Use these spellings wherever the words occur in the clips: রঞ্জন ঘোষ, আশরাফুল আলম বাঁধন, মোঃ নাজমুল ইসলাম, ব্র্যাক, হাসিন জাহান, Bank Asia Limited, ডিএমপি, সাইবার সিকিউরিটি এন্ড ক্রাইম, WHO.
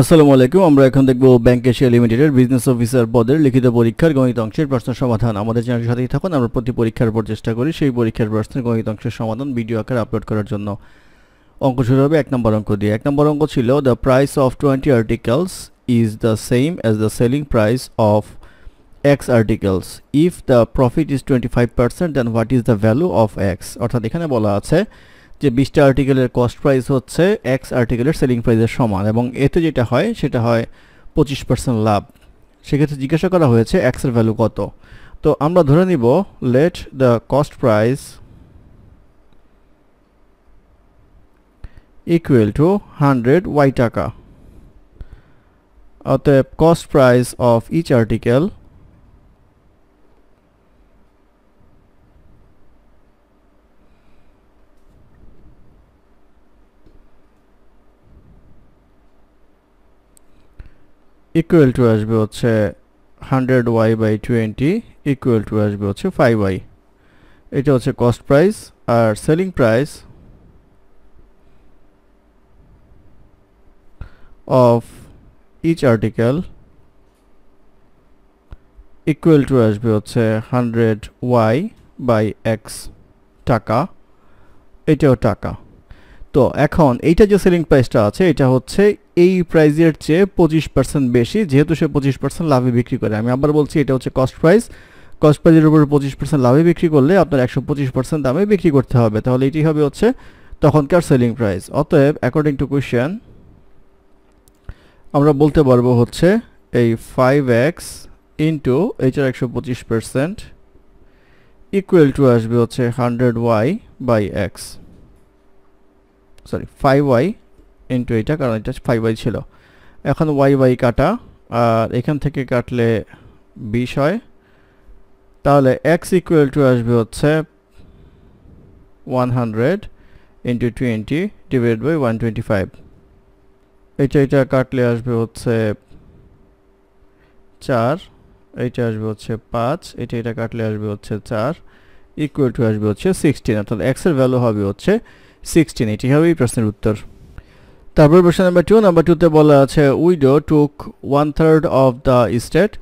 আসসালামু আলাইকুম। আমরা এখন দেখব ব্যাংক এশিয়া লিমিটেডের বিজনেস অফিসার পদের লিখিত পরীক্ষার গণিত অংশের প্রশ্ন সমাধান। আমাদের চ্যানেলের সাথেই থাকুন। আমরা প্রতি পরীক্ষার পর চেষ্টা করি সেই পরীক্ষার প্রশ্নের গণিত অংশের সমাধান ভিডিও আকারে আপলোড করার জন্য। অঙ্ক শুরু হবে 1 নম্বর অঙ্ক দিয়ে। 1 নম্বর অঙ্ক ছিল the price of 20 articles is the same as the selling price of X articles. If the profit is 25% then what is the value of X. অর্থাৎ এখানে বলা আছে যে 20টা আর্টিকেলের কস্ট প্রাইস হচ্ছে এক্স আর্টিকেলের সেলিং প্রাইসের সমান এবং এতে যেটা হয় সেটা হয় 25% লাভ। সেক্ষেত্রে জিজ্ঞাসা করা হয়েছে এক্সের ভ্যালু কত। তো আমরা ধরে নিব let the cost price equal to 100 Y টাকা। অতএব cost price of each article equal to আসবে হচ্ছে 100 ওয়াই বাই 20 ইকুয়াল টু আসবে হচ্ছে 5 ওয়াই। এটা হচ্ছে কস্ট প্রাইস। আর selling price of each article equal to আসবে হচ্ছে 100 ওয়াই বাই এক্স টাকা। এটাও টাকা। তো এখন এইটা যে সেলিং প্রাইসটা আছে এটা হচ্ছে এই প্রাইসের চেয়ে 25% বেশি, যেহেতু সে 25% লাভে বিক্রি করে। আমি আবার বলছি, এটা হচ্ছে কস্ট প্রাইস। কস্ট প্রাইসের উপর 25% লাভে বিক্রি করলে আপনার 125% দামে বিক্রি করতে হবে। তাহলে এটি হবে হচ্ছে তখনকার সেলিং প্রাইস। অতএব অ্যাকর্ডিং টু কোয়েশ্চেন আমরা বলতে পারবো হচ্ছে এই 5x ইন্টু এইটার 125% ইকুয়াল টু আসবে হচ্ছে 100 Y by X, sorry 5 Y into এটা, কারণ এটা 5 ওয়াই ছিল। এখন ওয়াই কাটা, আর এখান থেকে কাটলে 20 হয়। তাহলে এক্স ইকুয়াল টু আসবে হচ্ছে 100 ইন্টু 20 ডিভাইড বাই 125। এটা কাটলে আসবে হচ্ছে 4, এইটা আসবে হচ্ছে 5, এটা কাটলে আসবে হচ্ছে 4 ইকুয়াল টু আসবে হচ্ছে 16। অর্থাৎ এক্সের ভ্যালু হবে হচ্ছে 16। এটি হবে এই প্রশ্নের উত্তর। তারপর প্রশ্ন নাম্বার 2। নাম্বার 2তে বলা আছে widow took 1/3 of the state,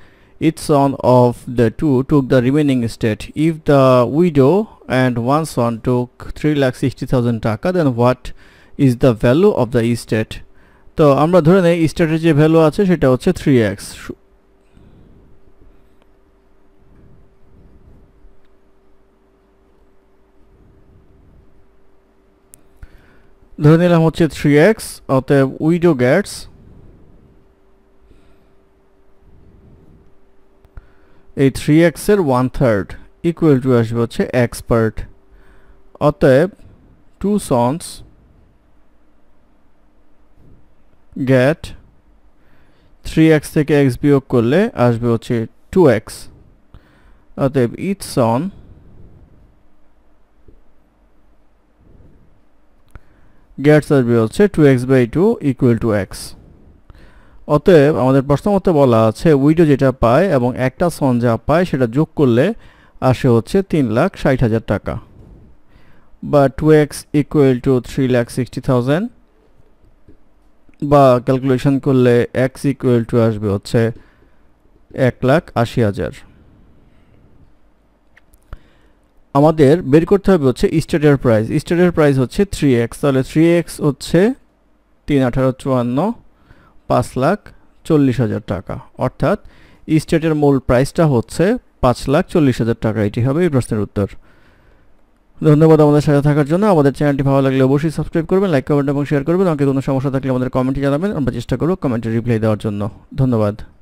its son of the two took the remaining state. If the widow and one son took 3,60,000 টাকা then what is the value of the state. তো আমরা ধরে নেই স্টেটের যে ভ্যালু আছে সেটা হচ্ছে 3x। ধরে নিলাম হচ্ছে 3x। অতএব উইডো গেটস 3x এর 1/3 ইকুয়াল টু আসবে হচ্ছে এক্সপার্ট। অতএব টু সন্স গেট 3x থেকে x বিয়োগ করলে আসবে হচ্ছে 2x। অতএব ইচ সন গেটস আসবে হচ্ছে 2x by 2 equal to x। অতএব আমাদের প্রশ্ন মতে বলা আছে উইডো যেটা পায় এবং একটা সন যা পায় সেটা যোগ করলে আসে হচ্ছে 3,60,000 টাকা, বা 2x ইকুয়াল টু 3,60,000, বা ক্যালকুলেশন করলে x ইকুয়াল টু আসবে হচ্ছে 1,80,000। আমাদের বের করতে হবে হচ্ছে স্টেটের প্রাইস। স্টেটের প্রাইস হচ্ছে 3x, তাহলে 3x হচ্ছে 3,18,54, 5,40,000 টাকা। অর্থাৎ স্টেটের মূল প্রাইসটা হচ্ছে 5,40,000 টাকা। এটি হবে এই প্রশ্নের উত্তর। ধন্যবাদ আমাদের সাথে থাকার জন্য। আমাদের চ্যানেলটি ভালো লাগলে অবশ্যই সাবস্ক্রাইব করবেন, লাইক, কমেন্ট এবং শেয়ার করবেন। আমাকে কোনো সমস্যা থাকলে আমাদের কমেন্টে জানাবেন, আমরা চেষ্টা করব কমেন্টে রিপ্লাই দেওয়ার জন্য। ধন্যবাদ।